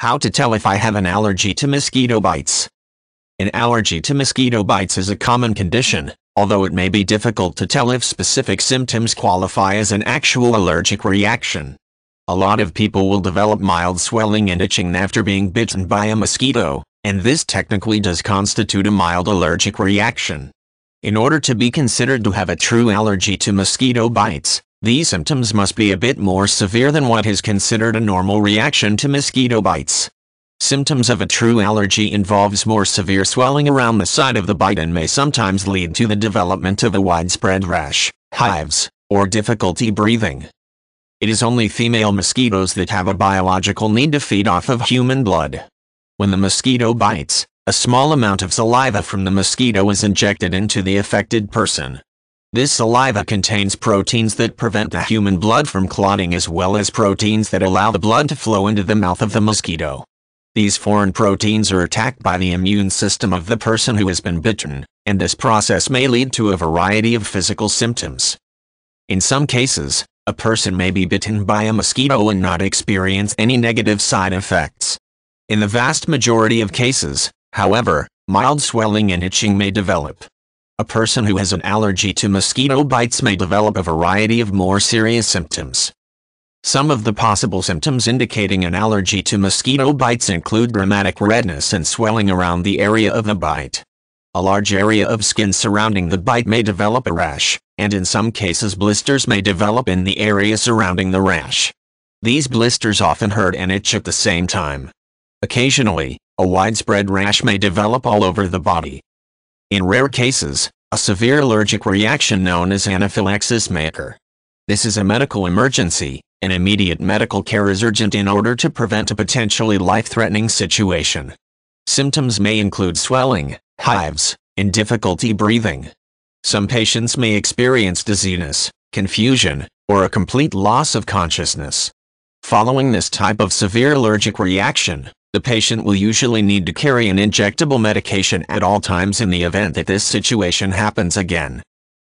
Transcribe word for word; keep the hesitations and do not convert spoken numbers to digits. How to tell if I have an allergy to mosquito bites. An allergy to mosquito bites is a common condition, although it may be difficult to tell if specific symptoms qualify as an actual allergic reaction. A lot of people will develop mild swelling and itching after being bitten by a mosquito, and this technically does constitute a mild allergic reaction. In order to be considered to have a true allergy to mosquito bites, these symptoms must be a bit more severe than what is considered a normal reaction to mosquito bites. Symptoms of a true allergy involves more severe swelling around the site of the bite and may sometimes lead to the development of a widespread rash, hives, or difficulty breathing. It is only female mosquitoes that have a biological need to feed off of human blood. When the mosquito bites, a small amount of saliva from the mosquito is injected into the affected person. This saliva contains proteins that prevent the human blood from clotting as well as proteins that allow the blood to flow into the mouth of the mosquito. These foreign proteins are attacked by the immune system of the person who has been bitten, and this process may lead to a variety of physical symptoms. In some cases, a person may be bitten by a mosquito and not experience any negative side effects. In the vast majority of cases, however, mild swelling and itching may develop. A person who has an allergy to mosquito bites may develop a variety of more serious symptoms. Some of the possible symptoms indicating an allergy to mosquito bites include dramatic redness and swelling around the area of the bite. A large area of skin surrounding the bite may develop a rash, and in some cases blisters may develop in the area surrounding the rash. These blisters often hurt and itch at the same time. Occasionally, a widespread rash may develop all over the body. In rare cases, a severe allergic reaction known as anaphylaxis may occur. This is a medical emergency, and immediate medical care is urgent in order to prevent a potentially life-threatening situation. Symptoms may include swelling, hives, and difficulty breathing. Some patients may experience dizziness, confusion, or a complete loss of consciousness. Following this type of severe allergic reaction, the patient will usually need to carry an injectable medication at all times in the event that this situation happens again.